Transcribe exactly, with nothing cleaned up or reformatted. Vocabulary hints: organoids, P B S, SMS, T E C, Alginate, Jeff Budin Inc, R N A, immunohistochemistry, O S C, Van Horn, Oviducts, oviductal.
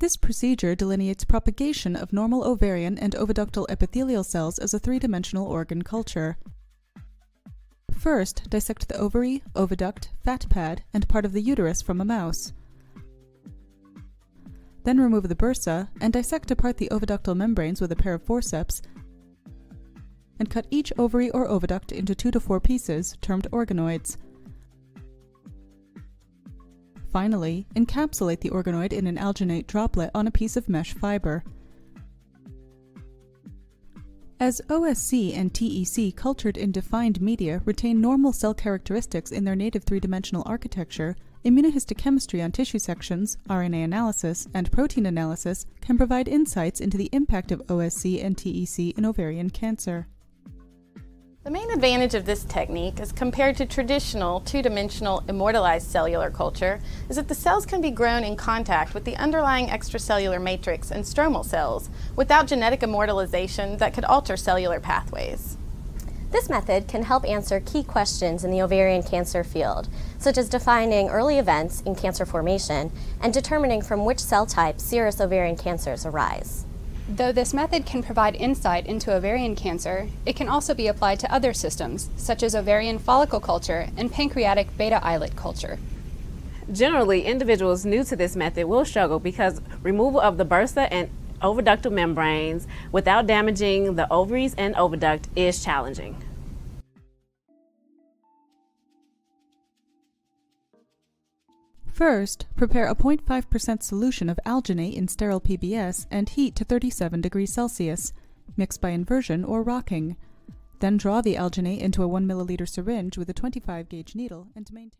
This procedure delineates propagation of normal ovarian and oviductal epithelial cells as a three-dimensional organ culture. First, dissect the ovary, oviduct, fat pad, and part of the uterus from a mouse. Then remove the bursa and dissect apart the oviductal membranes with a pair of forceps and cut each ovary or oviduct into two to four pieces, termed organoids. Finally, encapsulate the organoid in an alginate droplet on a piece of mesh fiber. As O S C and T E C cultured in defined media retain normal cell characteristics in their native three-dimensional architecture, immunohistochemistry on tissue sections, R N A analysis, and protein analysis can provide insights into the impact of O S C and T E C in ovarian cancer. The main advantage of this technique, as compared to traditional two-dimensional immortalized cellular culture, is that the cells can be grown in contact with the underlying extracellular matrix and stromal cells without genetic immortalization that could alter cellular pathways. This method can help answer key questions in the ovarian cancer field, such as defining early events in cancer formation and determining from which cell type serous ovarian cancers arise. Though this method can provide insight into ovarian cancer, it can also be applied to other systems, such as ovarian follicle culture and pancreatic beta islet culture. Generally, individuals new to this method will struggle because removal of the bursa and oviductal membranes without damaging the ovaries and oviduct is challenging. First, prepare a zero point five percent solution of alginate in sterile P B S and heat to thirty-seven degrees Celsius. Mix by inversion or rocking. Then draw the alginate into a one milliliter syringe with a twenty-five gauge needle and maintain